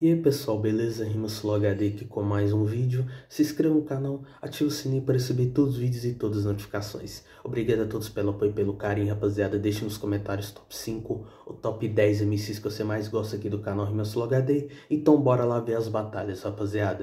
E aí pessoal, beleza? Rimas Flow HD aqui com mais um vídeo. Se inscreva no canal, ative o sininho para receber todos os vídeos e todas as notificações. Obrigado a todos pelo apoio e pelo carinho, rapaziada. Deixe nos comentários top 5 ou top 10 MCs que você mais gosta aqui do canal Rimas Flow HD. Então bora lá ver as batalhas, rapaziada.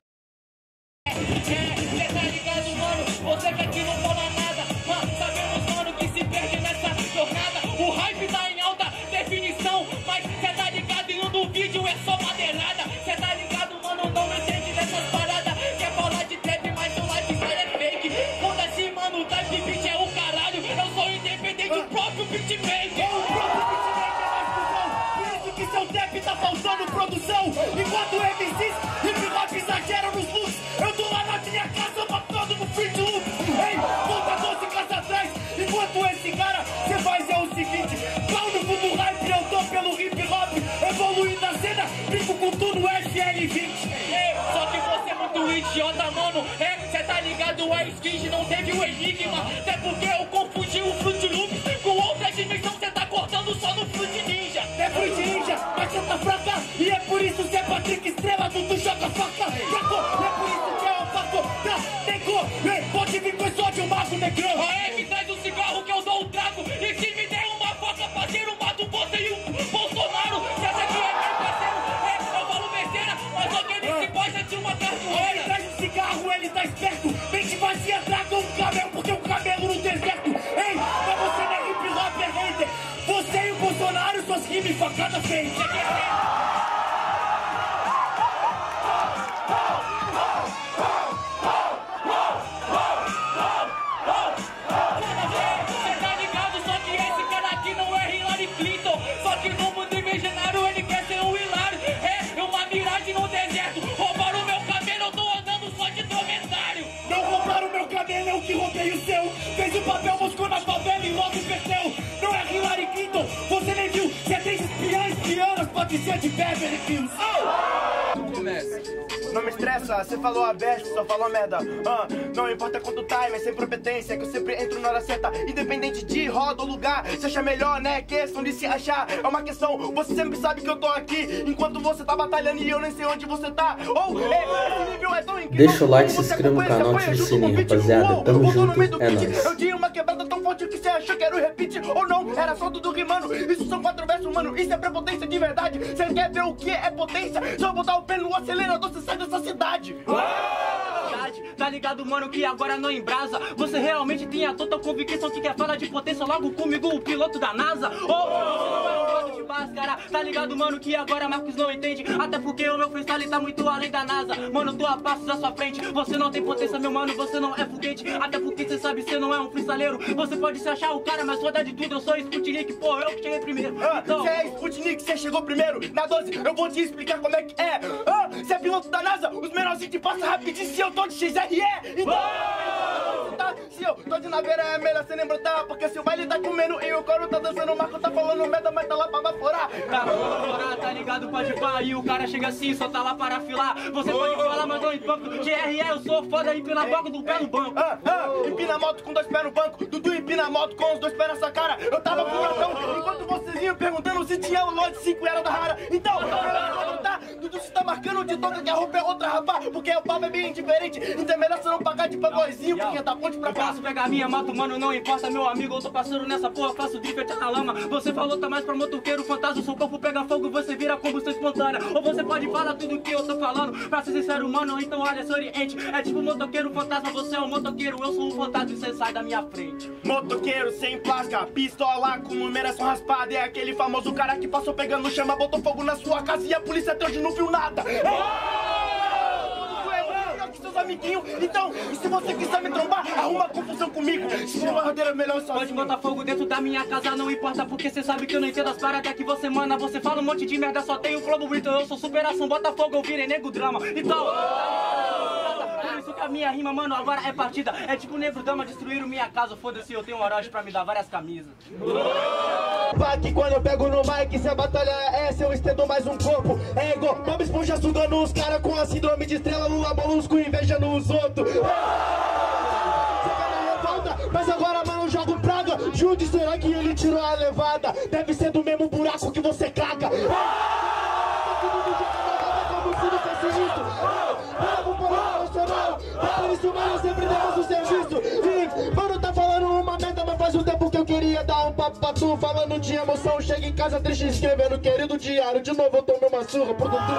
Enquanto MCs hip hop exagera nos looks, eu tô lá na minha casa matando no Fruit Loop. Ei, volta 12 casas atrás. Enquanto esse cara, cê faz é o seguinte: pau no mundo hype, eu tô pelo hip hop, evoluindo a cena, brinco com tudo XRE. Só que você é muito idiota, mano. Cê tá ligado, a skin não teve o enigma. Até porque eu confundi o Fruit Loop com outra dimensão, cê tá cortando só no Fruit Ninja. É Fruit Ninja, mas cê tá fraca. E é por isso que é Patrick Estrela, tu joga faca. Fraco, é por isso que é o faco. Tá, tem cor, pode vir com só de um mago negrão. Aê, me traz um cigarro que eu dou um trago. E se me der uma faca, parceiro, mato você e o Bolsonaro. Já até que é meu parceiro, eu falo besteira, mas alguém me se gosta de uma cartoeira. Ele traz um cigarro, ele tá esperto. Mente vazia, traga um cabelo, porque o cabelo no deserto. Ei, mas você não é hip hop, é hater. Você e o Bolsonaro, suas rimas facada feia. Que roubei o seu, fez o papel, moscou na favela e logo perdeu. Não é Hillary Clinton, você nem viu. Você tem espiãs, espiãs, pode ser de Beverly Hills. Não me estressa, você falou a besta, só falou merda. Não importa quanto time, é sem competência, que eu sempre entro na hora certa. Independente de roda ou lugar, se achar melhor, né? Questão de se achar, é uma questão. Você sempre sabe que eu tô aqui, enquanto você tá batalhando e eu nem sei onde você tá. Esse nível é tão incrível. Deixa o like, se inscreva no canal, ativa o sininho, rapaziada. Tamo junto, é nóis. Eu dei uma quebrada tão forte que você achou que era o repeat ou não. Era só tudo rimando, isso são 4 versos, mano. Isso é prepotência de verdade. Você quer ver o que é potência? Só botar o pé no acelerador, você sai dessa cidade. Tá ligado, mano, que agora não embrasa. Você realmente tem a total convicção que quer falar de potência logo comigo, o piloto da NASA. Você não é um piloto de máscara. Tá ligado, mano, que agora Marcos não entende. Até porque o meu freestyle tá muito além da NASA. Mano, tô a passos da sua frente. Você não tem potência, meu mano, você não é foguete. Até porque cê sabe, cê não é um freestyleiro. Você pode se achar o cara, mas foda de tudo. Eu sou Sputnik, pô, eu que cheguei primeiro. Cê é Sputnik, cê chegou primeiro. Na 12, eu vou te explicar como é que é. Cê é piloto da NASA, os menorzinhos te passam rapidinho. Se eu tô de XRE, então... Se eu tô de naveira é melhor cê nem brotar, porque se o baile tá comendo e o coro tá dançando, o Marco tá falando merda, mas tá lá pra baforar. Tá baforar, tá ligado, pode pá. E o cara chega assim, só tá lá para afilar. Você pode falar, mas não empampo. GRE, eu sou foda, empina a boca do pé no banco. Empina a moto com 2 pés no banco. Dudu empina a moto com os 2 pés nessa cara. Eu tava com o ratão, enquanto vocês iam perguntando se tinha o lote 5 era da rara. Então, Dudu se tá marcando de toca que a roupa é outra, rapaz, porque o papo é bem diferente. Então é melhor você não pagar de pagorzinho, porque tá ponte pra cá. Eu posso pegar minha moto, mano, não importa, meu amigo. Eu tô passando nessa porra, faço drift na lama. Você falou, tá mais pra motoqueiro, fantasma. Seu corpo pega fogo, você vira combustão espontânea. Ou você pode falar tudo que eu tô falando. Pra ser sincero, mano, então olha, se oriente. É tipo motoqueiro, fantasma, você é um motoqueiro. Eu sou um fantasma e você sai da minha frente. Motoqueiro sem plasca, pistola com numeração raspada. É aquele famoso cara que passou pegando chama, botou fogo na sua casa e a polícia até hoje não viu nada. Seus amiguinhos, então, se você quiser me trombar, arruma confusão comigo. Se for uma rodeira, melhor só. Pode botar fogo dentro da minha casa, não importa, porque cê sabe que eu não entendo as paradas que você manda. Você fala um monte de merda, só tem o Globo, então eu sou superação. Bota fogo, eu virei nego drama. Então, por isso que a minha rima, mano, agora é partida. É tipo negro drama, destruíram minha casa. Foda-se, eu tenho um horóscopo pra me dar várias camisas. Que quando eu pego no mic, se a batalha é essa, eu estendo mais um corpo. É igual Bob Esponja sugando os caras com a síndrome de estrela, Lula Bolusco inveja nos outros. Você vai na revolta, mas agora, mano, joga um praga. Jude, será que ele tirou a levada? Deve ser do mesmo buraco que você caga. papo pra tu, falando de emoção. Chega em casa triste, escrevendo querido diário. De novo eu tomei uma surra pro Dudu.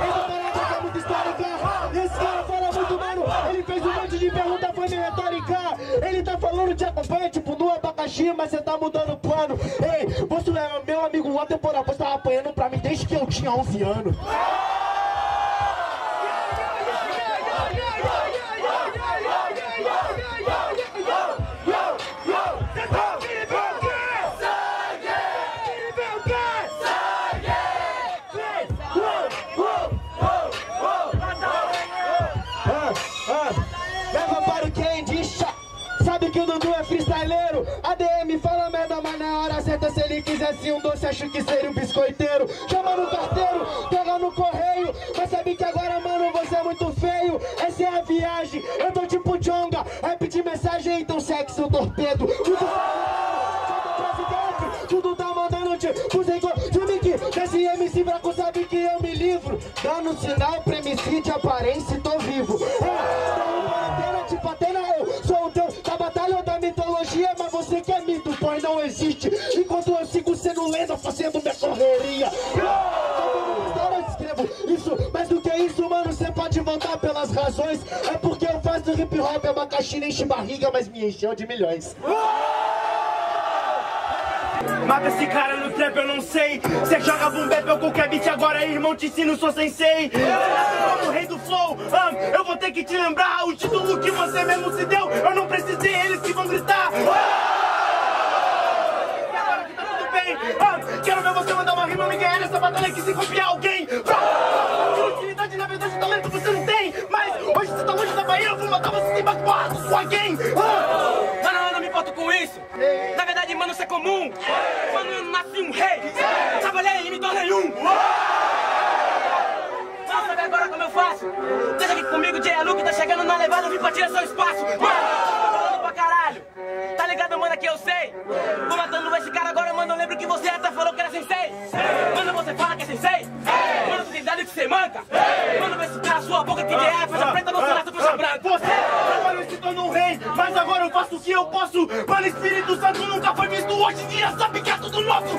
Essa parada que é muito histórica. Esse cara fala muito, mano. Ele fez um monte de pergunta, foi meio retórica. Ele tá falando de acompanha, tipo no abacaxi, mas cê tá mudando o plano. Ei, você é meu amigo, uma temporada você tá apanhando pra mim desde que eu tinha 11 anos. Que o Dudu é freestyleiro, ADM fala merda, mas na hora certa se ele quisesse um doce, acho que seria um biscoiteiro. Chama no carteiro, pega no correio, mas sabe que agora, mano, você é muito feio. Essa é a viagem, eu tô tipo Djonga, rap de mensagem, então sexo, torpedo. Tudo traficante, tudo tá mandando tipo sem cor. Filme que nesse MC braco sabe que eu me livro, dando sinal pra MC de aparência e tô vivo. Mas você que é mito, pois não existe. Enquanto eu sigo sendo lenda, fazendo minha correria. Eu escrevo isso, mas do que é isso, mano? Você pode voltar pelas razões. É porque eu faço hip hop, é uma caixinha, enche barriga, mas me encheu de milhões. Mata esse cara no trap, eu não sei. Cê joga bumbep ou qualquer beat agora, irmão, te ensino, sou sensei. Cê nasceu como rei do flow, eu vou ter que te lembrar. O título que você mesmo se deu, eu não precisei, eles que vão gritar. E agora que tá tudo bem, quero ver você mandar uma rima, me ganhar nessa batalha que se copiar alguém. Utilidade, na verdade, talento você não tem. Mas hoje você tá longe da Bahia, eu vou matar você sem bater porra, sua gang. Com isso, na verdade, mano, isso é comum. Mano, eu nasci um rei, trabalhei e me tornei um. Não sabe agora como eu faço? Deixa aqui comigo, Jay Luke tá chegando na levada, vim pra tirar seu espaço. Mano, tô falando pra caralho, tá ligado, mano, que eu sei. Vou matando esse cara agora, mano, eu lembro que você até falou que era sensei. Mano, você fala que é sensei, mano, você tem dado que você manca. Mano, vai se calar sua boca que é faixa preta, você nasce faixa branca. Mas agora eu faço o que eu posso. Mano, Espírito Santo nunca foi visto. Hoje em dia sabe que é tudo nosso.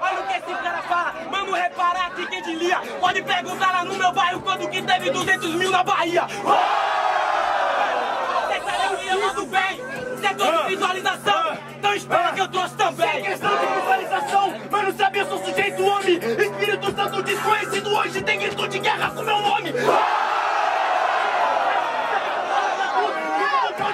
Olha o que esse cara fala. Mano, reparar que quem diria. Pode perguntar lá no meu bairro quando que teve 200 mil na Bahia. Você tá alegria, mano, bem. Você é todo visualização. Então espera que eu trouxe também. Sem questão de visualização. Mano, sabe, eu sou sujeito homem. Espírito Santo desconhecido hoje tem grito de guerra com meu nome.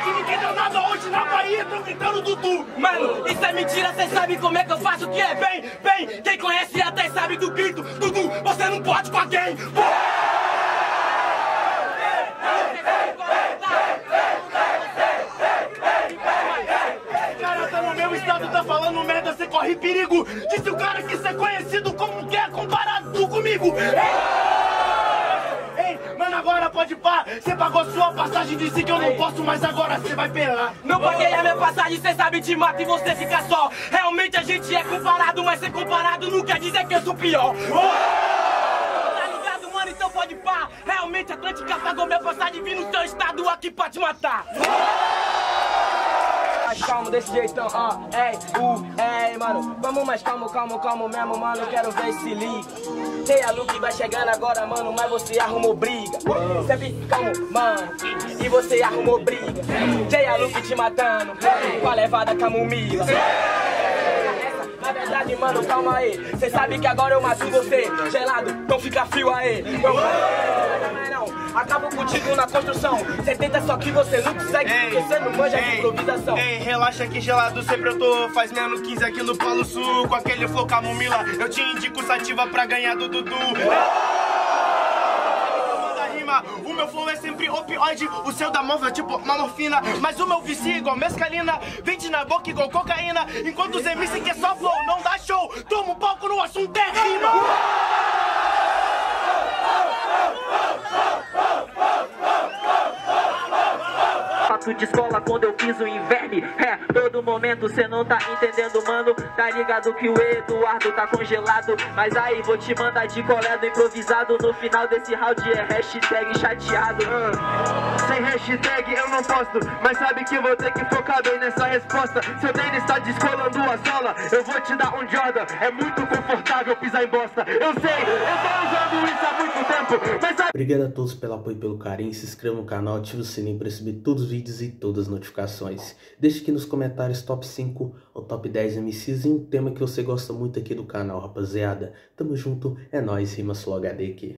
Ninguém deu nada hoje na Bahia, tão gritando Dudu. Mano, isso é mentira, cê sabe como é que eu faço o que é bem, bem. Quem conhece até sabe que o grito Dudu, você não pode com alguém. Tá falando merda, você corre perigo. Disse o cara que você é conhecido como que é comparado comigo. Ei, mano, agora pode pá. Você pagou sua passagem, disse que eu não posso, mas agora você vai pelar. Não paguei a minha passagem, você sabe, te mata e você fica só. Realmente a gente é comparado, mas ser comparado não quer dizer que eu sou pior. Tá ligado, mano, então pode pá. Realmente a Atlântica pagou minha passagem, vim no seu estado aqui pra te matar. Mais calmo desse jeitão, ó, ei, mano. Vamos mais calmo, calmo mesmo, mano. Quero ver se liga. Tem a Luke vai chegando agora, mano, mas você arrumou briga. Sempre calmo, mano, e você arrumou briga. Tem a Luke te matando, com a levada camomila. Na verdade, mano, calma aí. Cê sabe que agora eu mato você. Gelado, então fica frio aí. Acabo contigo na construção. Cê tenta só que você não consegue. Você não manja de improvisação. Ei, relaxa que gelado sempre eu tô. Faz menos 15 aqui no Polo Sul. Com aquele flow camomila, eu te indico sativa pra ganhar do Dudu. O meu flow é sempre opioide, o seu da móvel é tipo uma morfina. Mas o meu vicia é igual mescalina, vende na boca igual cocaína. Enquanto os MC que é só flow, não dá show. Toma um palco no assunto é rima. curso de escola quando eu fiz o inverno. É, todo momento cê não tá entendendo, mano. Tá ligado que o Eduardo tá congelado. Mas aí vou te mandar de colé do improvisado. No final desse round é hashtag chateado. Sem hashtag eu não posto, mas sabe que vou ter que focar bem nessa resposta. Seu tênis tá descolando a sola, eu vou te dar um Jordan. É muito confortável pisar em bosta. Eu sei, eu tô usando isso há muito tempo, mas sabe... Obrigado a todos pelo apoio e pelo carinho. Se inscreva no canal, ative o sininho para receber todos os vídeos e todas as notificações. Deixe aqui nos comentários top 5 ou top 10 MCs e um tema que você gosta muito aqui do canal, rapaziada. Tamo junto, é nóis, Rimas Flow HD aqui.